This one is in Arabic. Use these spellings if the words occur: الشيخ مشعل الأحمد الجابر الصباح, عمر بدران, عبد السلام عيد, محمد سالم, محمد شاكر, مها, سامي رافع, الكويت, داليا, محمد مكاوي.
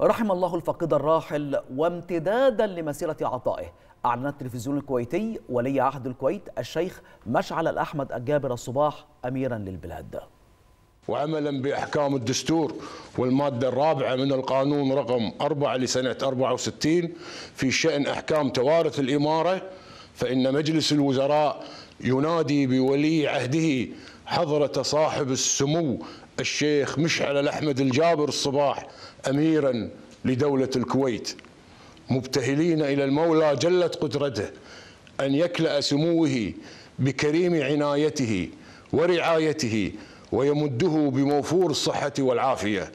رحم الله الفقيد الراحل وامتدادا لمسيرة عطائه، أعلن التلفزيون الكويتي ولي عهد الكويت الشيخ مشعل الأحمد الجابر الصباح أميرا للبلاد. وعملا بأحكام الدستور والمادة الرابعة من القانون رقم 4 لسنة 64 في شأن أحكام توارث الإمارة، فإن مجلس الوزراء ينادي بولي عهده حضرة صاحب السمو الشيخ مشعل الأحمد الجابر الصباح أميرا لدولة الكويت، مبتهلين إلى المولى جلت قدرته أن يكلأ سموه بكريم عنايته ورعايته ويمده بموفور الصحة والعافية.